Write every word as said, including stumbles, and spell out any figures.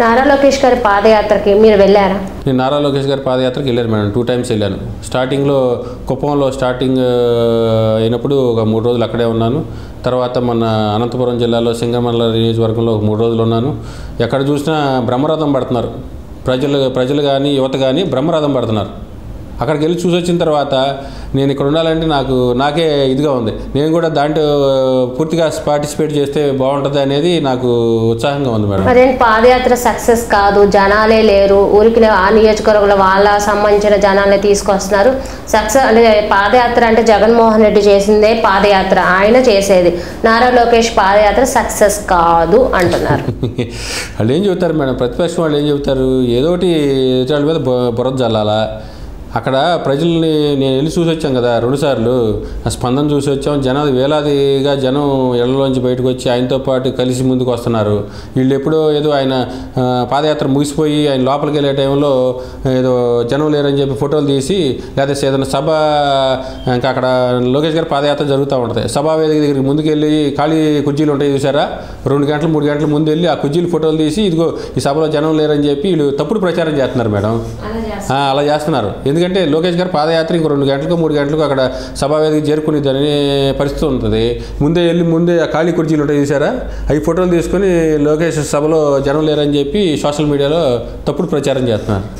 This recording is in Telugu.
నారా లోకేష్ గారి పాదయాత్రకి మీరు వెళ్ళారా? నేను నారా లోకేష్ గారి పాదయాత్రకి వెళ్ళాను మేడం, టూ టైమ్స్ వెళ్ళాను. స్టార్టింగ్లో కుప్పంలో స్టార్టింగ్ అయినప్పుడు ఒక మూడు రోజులు అక్కడే ఉన్నాను. తర్వాత మన అనంతపురం జిల్లాలో సింగమల్ల నియోజకవర్గంలో మూడు రోజులు ఉన్నాను. ఎక్కడ చూసినా బ్రహ్మరథం పడుతున్నారు ప్రజలు, ప్రజలు కానీ యువత కానీ బ్రహ్మరథం పడుతున్నారు. అక్కడికి వెళ్ళి చూసి వచ్చిన తర్వాత నేను ఇక్కడ ఉండాలంటే నాకు నాకే ఇదిగా ఉంది. నేను కూడా దాంట్లో పూర్తిగా పార్టిసిపేట్ చేస్తే బాగుంటుంది అనేది నాకు ఉత్సాహంగా ఉంది మేడం. అదే పాదయాత్ర సక్సెస్ కాదు, జనాలే లేరు, ఊరికి ఆ నియోజకవర్గంలో వాళ్ళ సంబంధించిన జనాలే తీసుకొస్తున్నారు. సక్సెస్ అంటే పాదయాత్ర అంటే జగన్మోహన్ రెడ్డి చేసిందే పాదయాత్ర, ఆయన చేసేది. నారా లోకేష్ పాదయాత్ర సక్సెస్ కాదు అంటున్నారు. వాళ్ళు ఏం చెబుతారు మేడం, ప్రతిపక్షం వాళ్ళు ఏం చెబుతారు, ఏదోటి వాళ్ళ మీద బురద జల్లాలా. అక్కడ ప్రజల్ని నేను వెళ్ళి చూసి వచ్చాం కదా రెండుసార్లు, ఆ స్పందన చూసి వచ్చాం. జనాలు వేలాదిగా జనం ఇళ్లలోంచి బయటకు వచ్చి ఆయనతో పాటు కలిసి ముందుకు వస్తున్నారు. వీళ్ళు ఎప్పుడో ఏదో ఆయన పాదయాత్ర ముగిసిపోయి ఆయన లోపలికి వెళ్ళే టైంలో ఏదో జనం లేరని చెప్పి ఫోటోలు తీసి, లేదా ఏదైనా సభ, ఇంకా అక్కడ లోకేష్ గారి పాదయాత్ర జరుగుతూ ఉంటుంది, సభా వేదిక దగ్గరికి ముందుకెళ్ళి ఖాళీ కుర్జీలు ఉంటాయి చూసారా, రెండు గంటలు మూడు గంటల ముందు వెళ్ళి ఆ కుర్జీలు ఫోటోలు తీసి ఇదిగో ఈ సభలో జనం లేరని చెప్పి వీళ్ళు తప్పుడు ప్రచారం చేస్తున్నారు మేడం. అలా చేస్తున్నారు. ఎందుకంటే లోకేష్ గారు పాదయాత్ర ఇంకో రెండు గంటలకు మూడు గంటలకు అక్కడ సభావేదిక చేరుకునేదనే పరిస్థితి ఉంటుంది. ముందే వెళ్ళి ముందే ఆ ఖాళీ కుర్చీలు ఉంటాయి చూసారా, అవి ఫోటోలు తీసుకొని లోకేష్ సభలో జనం లేరని చెప్పి సోషల్ మీడియాలో తప్పుడు ప్రచారం చేస్తున్నారు.